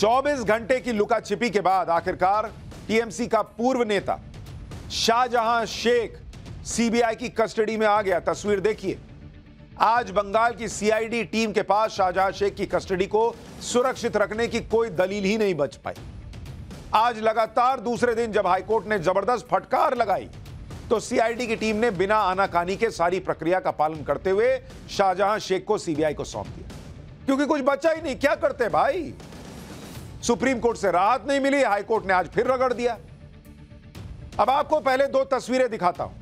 24 घंटे की लुकाछिपी के बाद आखिरकार टीएमसी का पूर्व नेता शाहजहां शेख सीबीआई की कस्टडी में आ गया। तस्वीर देखिए। आज बंगाल की सीआईडी टीम के पास शाहजहां शेख की कस्टडी को सुरक्षित रखने की कोई दलील ही नहीं बच पाई। आज लगातार दूसरे दिन जब हाईकोर्ट ने जबरदस्त फटकार लगाई तो सीआईडी की टीम ने बिना आनाकानी के सारी प्रक्रिया का पालन करते हुए शाहजहां शेख को सीबीआई को सौंप दिया, क्योंकि कुछ बचा ही नहीं। क्या करते भाई, सुप्रीम कोर्ट से राहत नहीं मिली, हाईकोर्ट ने आज फिर रगड़ दिया। अब आपको पहले दो तस्वीरें दिखाता हूं।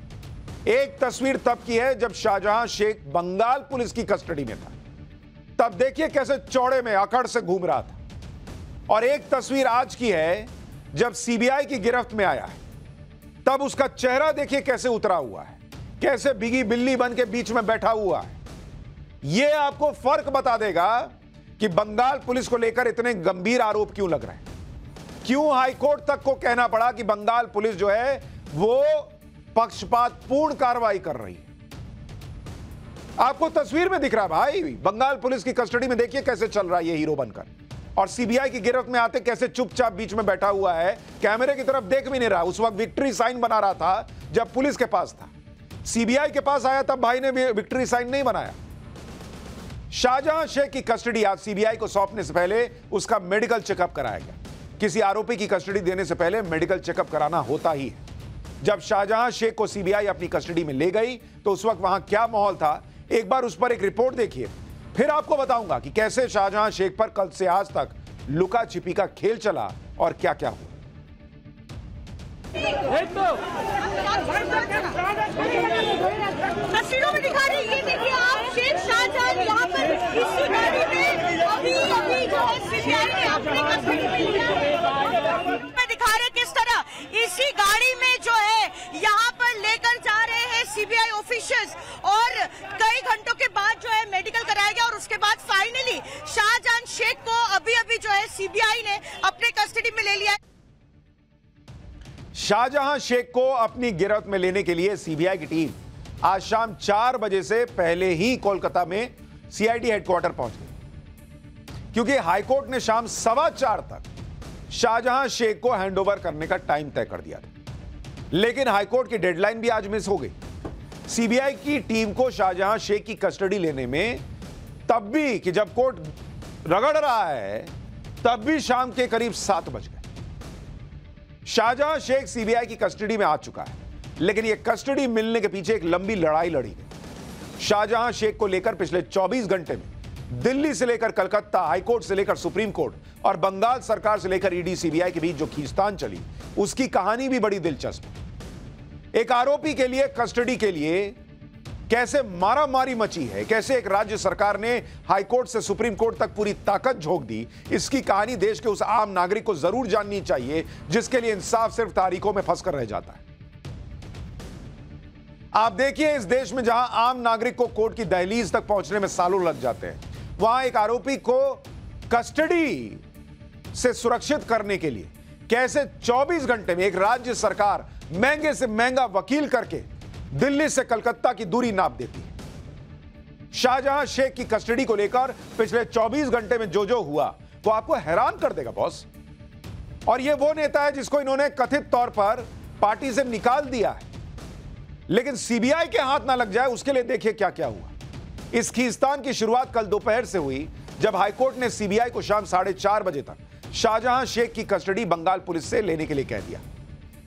एक तस्वीर तब की है जब शाहजहां शेख बंगाल पुलिस की कस्टडी में था, तब देखिए कैसे चौड़े में अकड़ से घूम रहा था। और एक तस्वीर आज की है जब सीबीआई की गिरफ्त में आया है, तब उसका चेहरा देखिए कैसे उतरा हुआ है, कैसे बिगी बिल्ली बन के बीच में बैठा हुआ है। यह आपको फर्क बता देगा कि बंगाल पुलिस को लेकर इतने गंभीर आरोप क्यों लग रहे हैं, क्यों हाईकोर्ट तक को कहना पड़ा कि बंगाल पुलिस जो है वो पक्षपातपूर्ण कार्रवाई कर रही है। आपको तस्वीर में दिख रहा है भाई, बंगाल पुलिस की कस्टडी में देखिए कैसे चल रहा है ये हीरो बनकर, और सीबीआई की गिरफ्त में आते कैसे चुपचाप बीच में बैठा हुआ है, कैमरे की तरफ देख भी नहीं रहा। उस वक्त विक्ट्री साइन बना रहा था जब पुलिस के पास था, सीबीआई के पास आया तब भाई ने विक्ट्री साइन नहीं बनाया। शाहजहां शेख की कस्टडी आज सीबीआई को सौंपने से पहले उसका मेडिकल चेकअप कराया गया। किसी आरोपी की कस्टडी देने से पहले मेडिकल चेकअप कराना होता ही है। जब शाहजहां शेख को सीबीआई अपनी कस्टडी में ले गई तो उस वक्त वहां क्या माहौल था, एक बार उस पर एक रिपोर्ट देखिए, फिर आपको बताऊंगा कि कैसे शाहजहां शेख पर कल से आज तक लुका छिपी का खेल चला और क्या क्या हुआ। दिखा रहे किस तरह इसी गाड़ी में जो है यहाँ पर लेकर जा रहे हैं सीबीआई ऑफिसर्स, और कई घंटों के बाद जो है मेडिकल कराया गया और उसके बाद फाइनली शाहजहां शेख को अभी जो है सीबीआई ने अपने कस्टडी में ले लिया। शाहजहां शेख को अपनी गिरफ्त में लेने के लिए सीबीआई की टीम आज शाम 4 बजे से पहले ही कोलकाता में सीआईडी हेडक्वार्टर पहुंच गई, क्योंकि हाईकोर्ट ने शाम 4:15 तक शाहजहां शेख को हैंडओवर करने का टाइम तय कर दिया था, लेकिन हाईकोर्ट की डेडलाइन भी आज मिस हो गई। सीबीआई की टीम को शाहजहां शेख की कस्टडी लेने में तब भी कि जब कोर्ट रगड़ रहा है तब भी शाम के करीब 7 बज गए। शाहजहां शेख सीबीआई की कस्टडी में आ चुका है, लेकिन यह कस्टडी मिलने के पीछे एक लंबी लड़ाई लड़ी गई। शाहजहां शेख को लेकर पिछले 24 घंटे में दिल्ली से लेकर कलकत्ता, हाईकोर्ट से लेकर सुप्रीम कोर्ट और बंगाल सरकार से लेकर ईडी सीबीआई के बीच जो खींचतान चली, उसकी कहानी भी बड़ी दिलचस्प। एक आरोपी के लिए कस्टडी के लिए कैसे मारामारी मची है, कैसे एक राज्य सरकार ने हाईकोर्ट से सुप्रीम कोर्ट तक पूरी ताकत झोंक दी, इसकी कहानी देश के उस आम नागरिक को जरूर जाननी चाहिए जिसके लिए इंसाफ सिर्फ तारीखों में फंस कर रह जाता है। आप देखिए, इस देश में जहां आम नागरिक को कोर्ट की दहलीज तक पहुंचने में सालों लग जाते हैं, वहां एक आरोपी को कस्टडी से सुरक्षित करने के लिए कैसे 24 घंटे में एक राज्य सरकार महंगे से महंगा वकील करके दिल्ली से कलकत्ता की दूरी नाप देती है। शाहजहां शेख की कस्टडी को लेकर पिछले 24 घंटे में जो जो हुआ वो आपको हैरान कर देगा बॉस। और ये वो नेता है जिसको इन्होंने कथित तौर पर पार्टी से निकाल दिया है, लेकिन सीबीआई के हाथ ना लग जाए उसके लिए देखिए क्या क्या हुआ। इस खींचतान की शुरुआत कल दोपहर से हुई जब हाईकोर्ट ने सीबीआई को शाम 4:30 बजे तक शाहजहां शेख की कस्टडी बंगाल पुलिस से लेने के लिए कह दिया।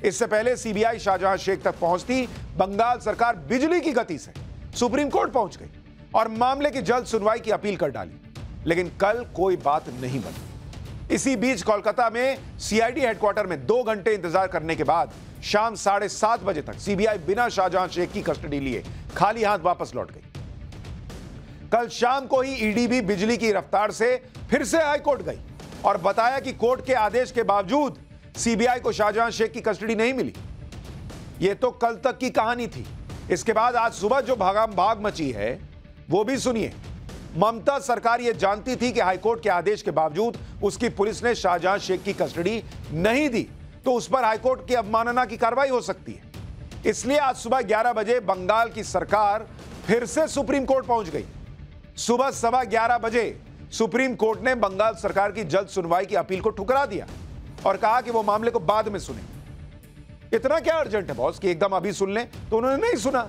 इससे पहले सीबीआई शाहजहां शेख तक पहुंचती बंगाल सरकार बिजली की गति से सुप्रीम कोर्ट पहुंच गई और मामले की जल्द सुनवाई की अपील कर डाली, लेकिन कल कोई बात नहीं बनी। इसी बीच कोलकाता में सीआईडी हेडक्वार्टर में 2 घंटे इंतजार करने के बाद शाम 7:30 बजे तक सीबीआई बिना शाहजहां शेख की कस्टडी लिए खाली हाथ वापस लौट गई। कल शाम को ही ईडी भी बिजली की रफ्तार से फिर से हाईकोर्ट गई और बताया कि कोर्ट के आदेश के बावजूद सीबीआई को शाहजहां शेख की कस्टडी नहीं मिली। यह तो कल तक की कहानी थी। इसके बाद आज सुबह जो भागम-भाग मची है वो भी सुनिए। ममता सरकार यह जानती थी कि हाईकोर्ट के आदेश के बावजूद उसकी पुलिस ने शाहजहां शेख की कस्टडी नहीं दी तो उस पर हाईकोर्ट की अवमानना की कार्रवाई हो सकती है, इसलिए आज सुबह 11 बजे बंगाल की सरकार फिर से सुप्रीम कोर्ट पहुंच गई। सुबह 11:15 बजे सुप्रीम कोर्ट ने बंगाल सरकार की जल्द सुनवाई की अपील को ठुकरा दिया और कहा कि वो मामले को बाद में सुने। इतना क्या अर्जेंट है बॉस कि एकदम अभी सुन लें, तो उन्होंने नहीं सुना,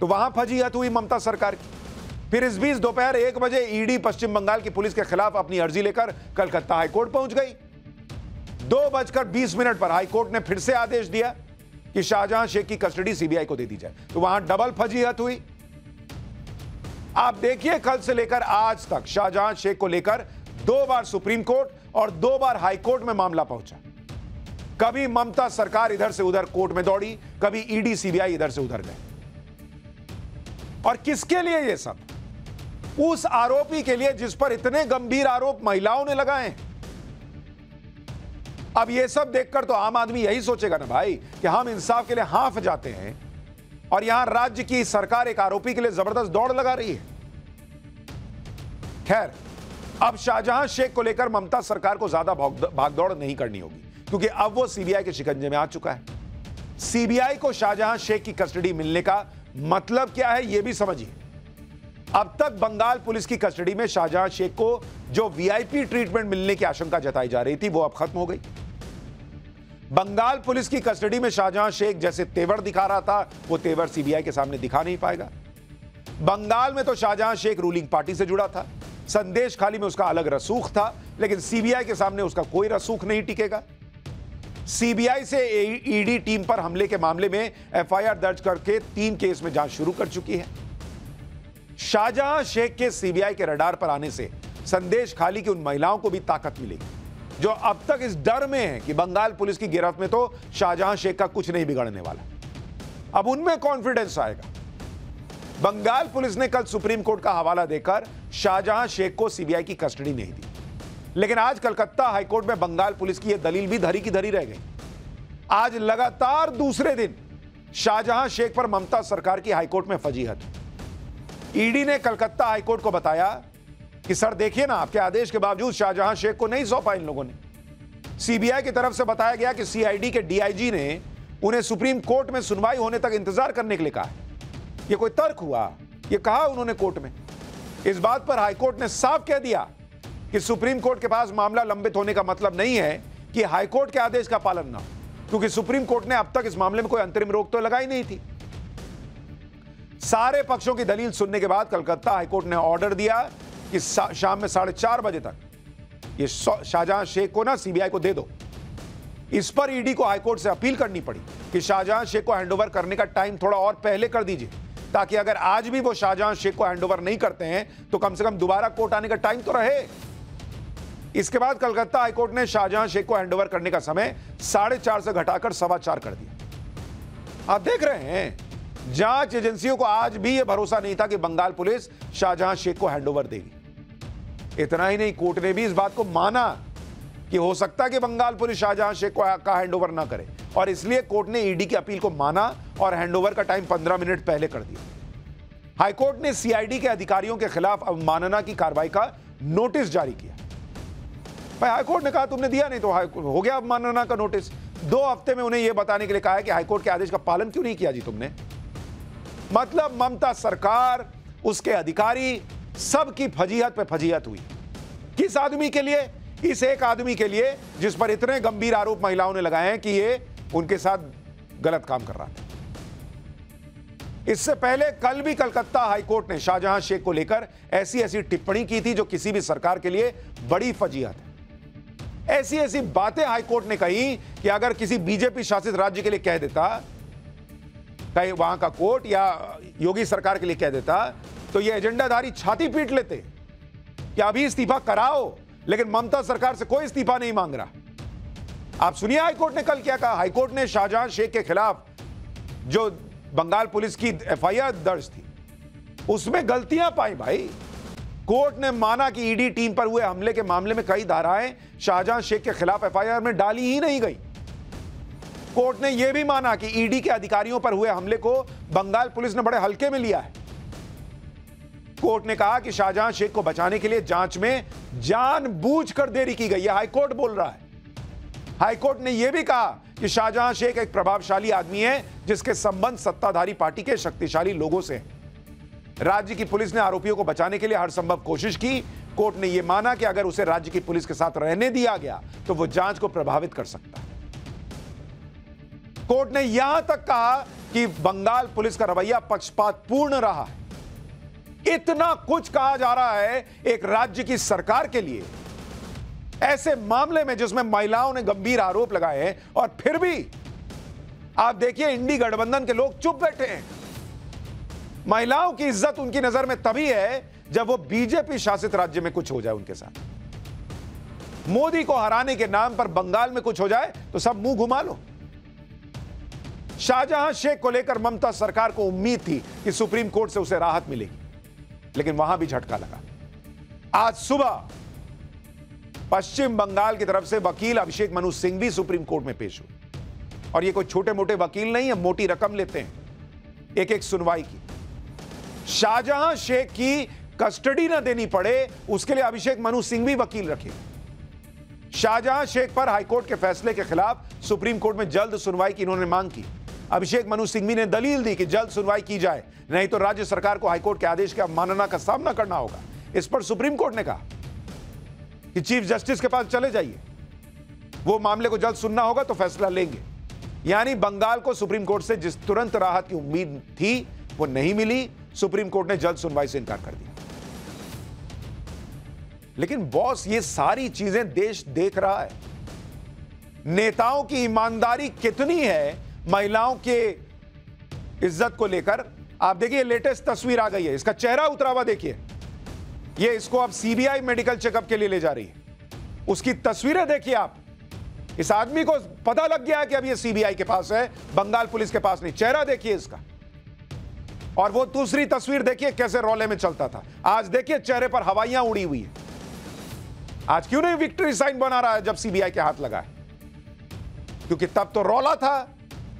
तो वहां फंसी हत हुई ममता सरकार की। फिर इस बीच दोपहर 1 बजे ईडी पश्चिम बंगाल की पुलिस के खिलाफ अपनी अर्जी लेकर कलकत्ता हाईकोर्ट पहुंच गई। 2:20 पर हाईकोर्ट ने फिर से आदेश दिया कि शाहजहां शेख की कस्टडी सीबीआई को दे दी जाए, तो वहां डबल फजीहत हुई। आप देखिए, कल से लेकर आज तक शाहजहां शेख को लेकर 2 बार सुप्रीम कोर्ट और 2 बार हाईकोर्ट में मामला पहुंचा। कभी ममता सरकार इधर से उधर कोर्ट में दौड़ी, कभी ईडी सीबीआई इधर से उधर गए। और किसके लिए यह सब? उस आरोपी के लिए जिस पर इतने गंभीर आरोप महिलाओं ने लगाए। अब यह सब देखकर तो आम आदमी यही सोचेगा ना भाई कि हम इंसाफ के लिए हांफ जाते हैं, और यहां राज्य की सरकार एक आरोपी के लिए जबरदस्त दौड़ लगा रही है। खैर, अब शाहजहां शेख को लेकर ममता सरकार को ज्यादा भागदौड़ नहीं करनी होगी, क्योंकि अब वो सीबीआई के शिकंजे में आ चुका है। सीबीआई को शाहजहां शेख की कस्टडी मिलने का मतलब क्या है, यह भी समझिए। अब तक बंगाल पुलिस की कस्टडी में शाहजहां शेख को जो वीआईपी ट्रीटमेंट मिलने की आशंका जताई जा रही थी, वो अब खत्म हो गई। बंगाल पुलिस की कस्टडी में शाहजहां शेख जैसे तेवर दिखा रहा था, वो तेवर सीबीआई के सामने दिखा नहीं पाएगा। बंगाल में तो शाहजहां शेख रूलिंग पार्टी से जुड़ा था, संदेशखाली में उसका अलग रसूख था, लेकिन सीबीआई के सामने उसका कोई रसूख नहीं टिकेगा। सीबीआई से ईडी टीम पर हमले के मामले में एफआईआर दर्ज करके 3 केस में जांच शुरू कर चुकी है। शाहजहां शेख के सीबीआई के रडार पर आने से संदेशखाली की उन महिलाओं को भी ताकत मिलेगी जो अब तक इस डर में हैं कि बंगाल पुलिस की गिरफ्त में तो शाहजहां शेख का कुछ नहीं बिगड़ने वाला। अब उनमें कॉन्फिडेंस आएगा। बंगाल पुलिस ने कल सुप्रीम कोर्ट का हवाला देकर शाहजहां शेख को सीबीआई की कस्टडी नहीं दी, लेकिन आज कलकत्ता हाईकोर्ट में बंगाल पुलिस की यह दलील भी धरी की धरी रह गई। आज लगातार दूसरे दिन शाहजहां शेख पर ममता सरकार की हाईकोर्ट में फजीहत। ईडी ने कलकत्ता हाईकोर्ट को बताया कि सर देखिए ना, आपके आदेश के बावजूद शाहजहां शेख को नहीं सौंपा इन लोगों ने। सीबीआई की तरफ से बताया गया कि सीआईडी के डीआईजी ने उन्हें सुप्रीम कोर्ट में सुनवाई होने तक इंतजार करने के लिए कहा है। यह कोई तर्क हुआ? यह कहा उन्होंने कोर्ट में। इस बात पर हाईकोर्ट ने साफ कह दिया कि सुप्रीम कोर्ट के पास मामला लंबित होने का मतलब नहीं है कि हाईकोर्ट के आदेश का पालन ना हो, क्योंकि सुप्रीम कोर्ट ने अब तक इस मामले में कोई अंतरिम रोक तो लगाई नहीं थी। सारे पक्षों की दलील सुनने के बाद कलकत्ता हाईकोर्ट ने ऑर्डर दिया कि शाम में 4:30 बजे तक ये शाहजहां शेख को ना सीबीआई को दे दो। इस पर ईडी को हाईकोर्ट से अपील करनी पड़ी कि शाहजहां शेख को हैंडओवर करने का टाइम थोड़ा और पहले कर दीजिए, ताकि अगर आज भी वो शाहजहां शेख को हैंडओवर नहीं करते हैं तो कम से कम दोबारा कोर्ट आने का टाइम तो रहे। इसके बाद कलकत्ता हाईकोर्ट ने शाहजहां शेख को हैंडओवर करने का समय 4:30 से घटाकर 4:15 कर दिया। आप देख रहे हैं, जांच एजेंसियों को आज भी यह भरोसा नहीं था कि बंगाल पुलिस शाहजहां शेख को हैंडओवर देगी। इतना ही नहीं, कोर्ट ने भी इस बात को माना कि हो सकता है कि बंगाल पुलिस शाहजहां शेख का हैंडओवर ना करे, और इसलिए कोर्ट ने ईडी की अपील को माना और हैंडओवर का टाइम 15 मिनट पहले कर दिया। हाईकोर्ट ने सीआईडी के अधिकारियों के खिलाफ अवमानना की कार्रवाई का नोटिस जारी किया। भाई, हाईकोर्ट ने कहा तुमने दिया नहीं तो हो गया अवमानना का नोटिस। 2 हफ्ते में उन्हें यह बताने के लिए कहा है कि हाईकोर्ट के आदेश का पालन क्यों नहीं किया जी तुमने। मतलब ममता सरकार, उसके अधिकारी, सबकी फजीहत पे फजीहत हुई। किस आदमी के लिए? इस एक आदमी के लिए जिस पर इतने गंभीर आरोप महिलाओं ने लगाए हैं कि ये उनके साथ गलत काम कर रहा था। इससे पहले कल भी कलकत्ता हाईकोर्ट ने शाहजहां शेख को लेकर ऐसी टिप्पणी की थी जो किसी भी सरकार के लिए बड़ी फजीहत है। ऐसी बातें हाईकोर्ट ने कही कि अगर किसी बीजेपी शासित राज्य के लिए कह देता, कहीं वहां का कोर्ट या योगी सरकार के लिए कह देता, तो ये एजेंडाधारी छाती पीट लेते कि अभी इस्तीफा कराओ, लेकिन ममता सरकार से कोई इस्तीफा नहीं मांग रहा। आप सुनिए हाईकोर्ट ने कल क्या कहा। हाईकोर्ट ने शाहजहां शेख के खिलाफ जो बंगाल पुलिस की एफआईआर दर्ज थी, उसमें गलतियां पाई। भाई, कोर्ट ने माना कि ईडी टीम पर हुए हमले के मामले में कई धाराएं शाहजहां शेख के खिलाफ एफआईआर में डाली ही नहीं गई। कोर्ट ने यह भी माना कि ईडी के अधिकारियों पर हुए हमले को बंगाल पुलिस ने बड़े हल्के में लिया है। कोर्ट ने कहा कि शाहजहां शेख को बचाने के लिए जांच में जानबूझकर देरी की गई है। हाईकोर्ट बोल रहा है। हाईकोर्ट ने यह भी कहा कि शाहजहां शेख एक प्रभावशाली आदमी है जिसके संबंध सत्ताधारी पार्टी के शक्तिशाली लोगों से है। राज्य की पुलिस ने आरोपियों को बचाने के लिए हर संभव कोशिश की कोर्ट ने यह माना कि अगर उसे राज्य की पुलिस के साथ रहने दिया गया तो वह जांच को प्रभावित कर सकता है। कोर्ट ने यहां तक कहा कि बंगाल पुलिस का रवैया पक्षपातपूर्ण रहा है। इतना कुछ कहा जा रहा है एक राज्य की सरकार के लिए, ऐसे मामले में जिसमें महिलाओं ने गंभीर आरोप लगाए हैं, और फिर भी आप देखिए इंडी गठबंधन के लोग चुप बैठे हैं। महिलाओं की इज्जत उनकी नजर में तभी है जब वो बीजेपी शासित राज्य में कुछ हो जाए उनके साथ। मोदी को हराने के नाम पर बंगाल में कुछ हो जाए तो सब मुंह घुमा लो। शाहजहां शेख को लेकर ममता सरकार को उम्मीद थी कि सुप्रीम कोर्ट से उसे राहत मिलेगी, लेकिन वहां भी झटका लगा। आज सुबह पश्चिम बंगाल की तरफ से वकील अभिषेक मनु सिंघवी सुप्रीम कोर्ट में पेश हुए, और ये कोई छोटे मोटे वकील नहीं है, मोटी रकम लेते हैं एक एक सुनवाई की। शाहजहां शेख की कस्टडी ना देनी पड़े उसके लिए अभिषेक मनु सिंघवी वकील रखे। शाहजहां शेख पर हाईकोर्ट के फैसले के खिलाफ सुप्रीम कोर्ट में जल्द सुनवाई की इन्होंने मांग की। अभिषेक मनु सिंघवी ने दलील दी कि जल्द सुनवाई की जाए, नहीं तो राज्य सरकार को हाईकोर्ट के आदेश की अवमानना का सामना करना होगा। इस पर सुप्रीम कोर्ट ने कहा कि चीफ जस्टिस के पास चले जाइए, वो मामले को जल्द सुनना होगा तो फैसला लेंगे। यानी बंगाल को सुप्रीम कोर्ट से जिस तुरंत राहत की उम्मीद थी वो नहीं मिली, सुप्रीम कोर्ट ने जल्द सुनवाई से इनकार कर दिया। लेकिन बॉस, ये सारी चीजें देश देख रहा है। नेताओं की ईमानदारी कितनी है महिलाओं के इज्जत को लेकर, आप देखिए लेटेस्ट तस्वीर आ गई है, इसका चेहरा उतरा हुआ देखिए। ये इसको अब सीबीआई मेडिकल चेकअप के लिए ले जा रही है, उसकी तस्वीरें देखिए आप। इस आदमी को पता लग गया है कि अब ये सीबीआई के पास है, बंगाल पुलिस के पास नहीं। चेहरा देखिए इसका, और वो दूसरी तस्वीर देखिए कैसे रौले में चलता था। आज देखिए चेहरे पर हवाइयां उड़ी हुई है। आज क्यों नहीं विक्ट्री साइन बना रहा है जब सीबीआई के हाथ लगा है? क्योंकि तब तो रौला था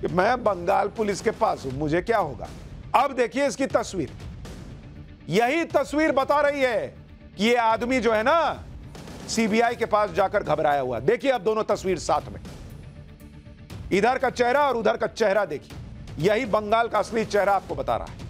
कि मैं बंगाल पुलिस के पास हूं, मुझे क्या होगा। अब देखिए इसकी तस्वीर, यही तस्वीर बता रही है कि ये आदमी जो है ना सीबीआई के पास जाकर घबराया हुआ। देखिए अब दोनों तस्वीर साथ में, इधर का चेहरा और उधर का चेहरा देखिए। यही बंगाल का असली चेहरा आपको बता रहा है।